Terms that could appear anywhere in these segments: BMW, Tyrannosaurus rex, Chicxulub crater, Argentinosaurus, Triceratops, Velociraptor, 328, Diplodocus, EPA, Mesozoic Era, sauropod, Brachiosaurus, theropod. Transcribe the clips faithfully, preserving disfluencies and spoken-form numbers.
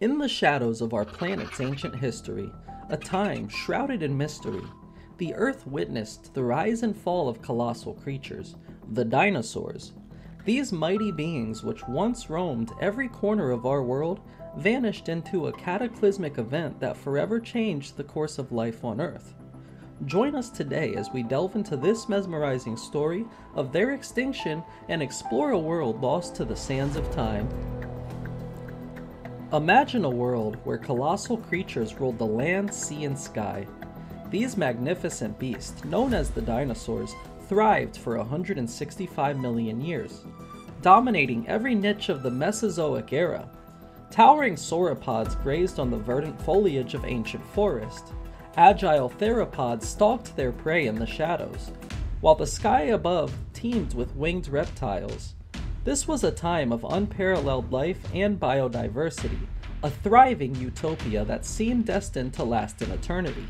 In the shadows of our planet's ancient history, a time shrouded in mystery, the Earth witnessed the rise and fall of colossal creatures, the dinosaurs. These mighty beings, which once roamed every corner of our world, vanished into a cataclysmic event that forever changed the course of life on Earth. Join us today as we delve into this mesmerizing story of their extinction and explore a world lost to the sands of time. Imagine a world where colossal creatures ruled the land, sea, and sky. These magnificent beasts, known as the dinosaurs, thrived for one hundred sixty-five million years, dominating every niche of the Mesozoic era. Towering sauropods grazed on the verdant foliage of ancient forests. Agile theropods stalked their prey in the shadows, while the sky above teemed with winged reptiles. This was a time of unparalleled life and biodiversity, a thriving utopia that seemed destined to last an eternity.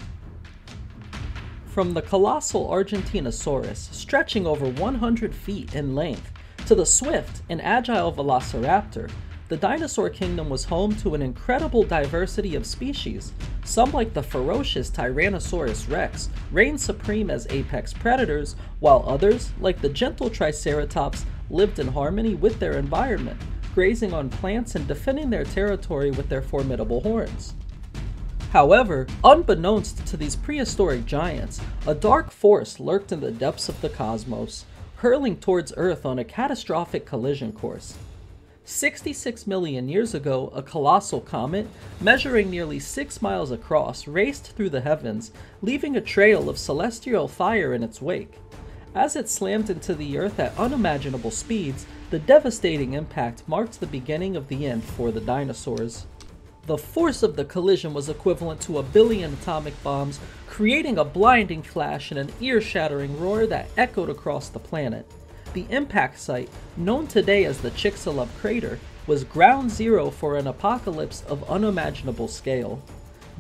From the colossal Argentinosaurus, stretching over one hundred feet in length, to the swift and agile Velociraptor, the dinosaur kingdom was home to an incredible diversity of species. Some, like the ferocious Tyrannosaurus rex, reigned supreme as apex predators, while others, like the gentle Triceratops, lived in harmony with their environment, grazing on plants and defending their territory with their formidable horns. However, unbeknownst to these prehistoric giants, a dark force lurked in the depths of the cosmos, hurling towards Earth on a catastrophic collision course. sixty-six million years ago, a colossal comet, measuring nearly six miles across, raced through the heavens, leaving a trail of celestial fire in its wake. As it slammed into the Earth at unimaginable speeds, the devastating impact marked the beginning of the end for the dinosaurs. The force of the collision was equivalent to a billion atomic bombs, creating a blinding flash and an ear-shattering roar that echoed across the planet. The impact site, known today as the Chicxulub crater, was ground zero for an apocalypse of unimaginable scale.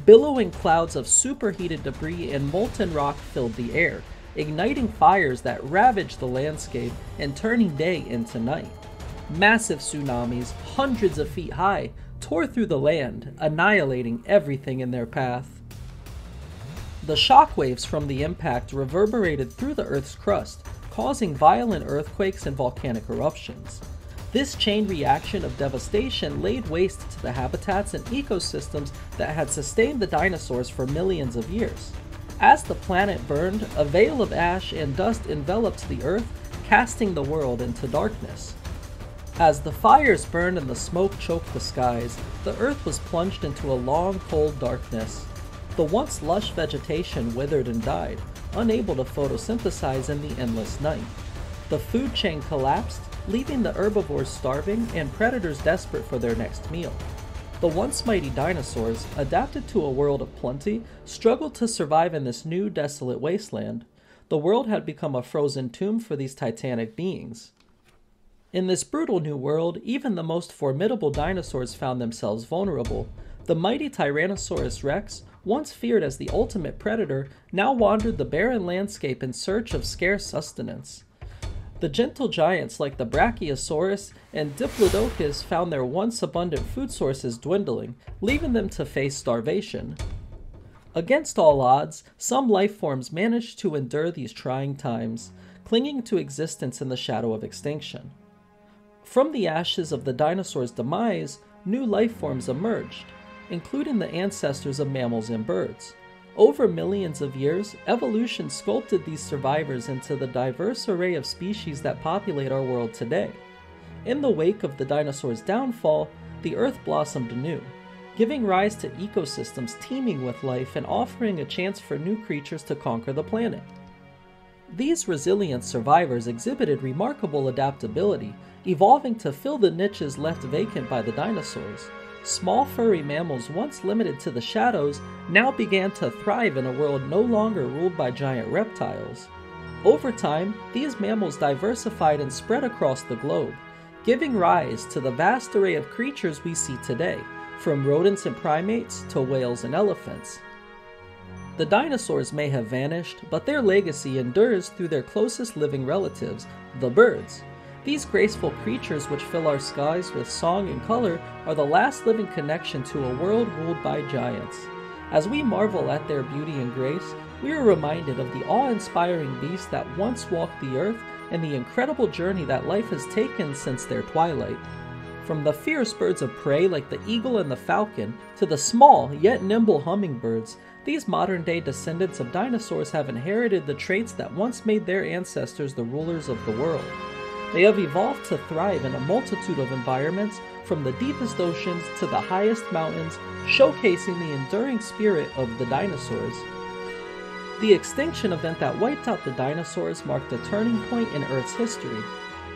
Billowing clouds of superheated debris and molten rock filled the air, igniting fires that ravaged the landscape and turning day into night. Massive tsunamis, hundreds of feet high, tore through the land, annihilating everything in their path. The shockwaves from the impact reverberated through the Earth's crust, causing violent earthquakes and volcanic eruptions. This chain reaction of devastation laid waste to the habitats and ecosystems that had sustained the dinosaurs for millions of years. As the planet burned, a veil of ash and dust enveloped the Earth, casting the world into darkness. As the fires burned and the smoke choked the skies, the Earth was plunged into a long, cold darkness. The once lush vegetation withered and died, unable to photosynthesize in the endless night. The food chain collapsed, leaving the herbivores starving and predators desperate for their next meal. The once mighty dinosaurs, adapted to a world of plenty, struggled to survive in this new desolate wasteland. The world had become a frozen tomb for these titanic beings. In this brutal new world, even the most formidable dinosaurs found themselves vulnerable. The mighty Tyrannosaurus rex, once feared as the ultimate predator, now wandered the barren landscape in search of scarce sustenance. The gentle giants like the Brachiosaurus and Diplodocus found their once abundant food sources dwindling, leaving them to face starvation. Against all odds, some life forms managed to endure these trying times, clinging to existence in the shadow of extinction. From the ashes of the dinosaurs' demise, new life forms emerged, including the ancestors of mammals and birds. Over millions of years, evolution sculpted these survivors into the diverse array of species that populate our world today. In the wake of the dinosaurs' downfall, the Earth blossomed anew, giving rise to ecosystems teeming with life and offering a chance for new creatures to conquer the planet. These resilient survivors exhibited remarkable adaptability, evolving to fill the niches left vacant by the dinosaurs. Small furry mammals once limited to the shadows now began to thrive in a world no longer ruled by giant reptiles. Over time, these mammals diversified and spread across the globe, giving rise to the vast array of creatures we see today, from rodents and primates to whales and elephants. The dinosaurs may have vanished, but their legacy endures through their closest living relatives, the birds. These graceful creatures which fill our skies with song and color are the last living connection to a world ruled by giants. As we marvel at their beauty and grace, we are reminded of the awe-inspiring beasts that once walked the earth and the incredible journey that life has taken since their twilight. From the fierce birds of prey like the eagle and the falcon, to the small yet nimble hummingbirds, these modern-day descendants of dinosaurs have inherited the traits that once made their ancestors the rulers of the world. They have evolved to thrive in a multitude of environments, from the deepest oceans to the highest mountains, showcasing the enduring spirit of the dinosaurs. The extinction event that wiped out the dinosaurs marked a turning point in Earth's history,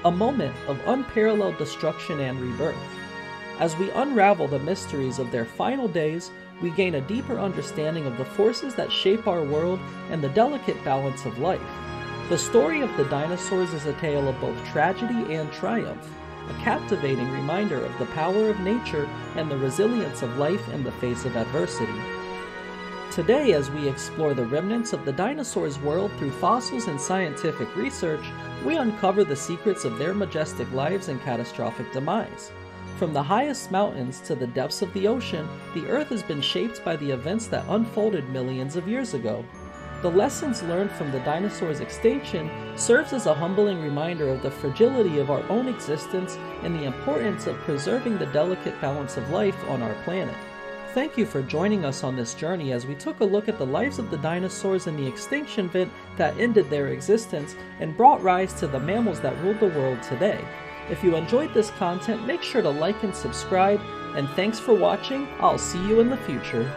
a moment of unparalleled destruction and rebirth. As we unravel the mysteries of their final days, we gain a deeper understanding of the forces that shape our world and the delicate balance of life. The story of the dinosaurs is a tale of both tragedy and triumph, a captivating reminder of the power of nature and the resilience of life in the face of adversity. Today, as we explore the remnants of the dinosaurs' world through fossils and scientific research, we uncover the secrets of their majestic lives and catastrophic demise. From the highest mountains to the depths of the ocean, the Earth has been shaped by the events that unfolded millions of years ago. The lessons learned from the dinosaurs' extinction serves as a humbling reminder of the fragility of our own existence and the importance of preserving the delicate balance of life on our planet. Thank you for joining us on this journey as we took a look at the lives of the dinosaurs and the extinction event that ended their existence and brought rise to the mammals that ruled the world today. If you enjoyed this content, make sure to like and subscribe, and thanks for watching. I'll see you in the future.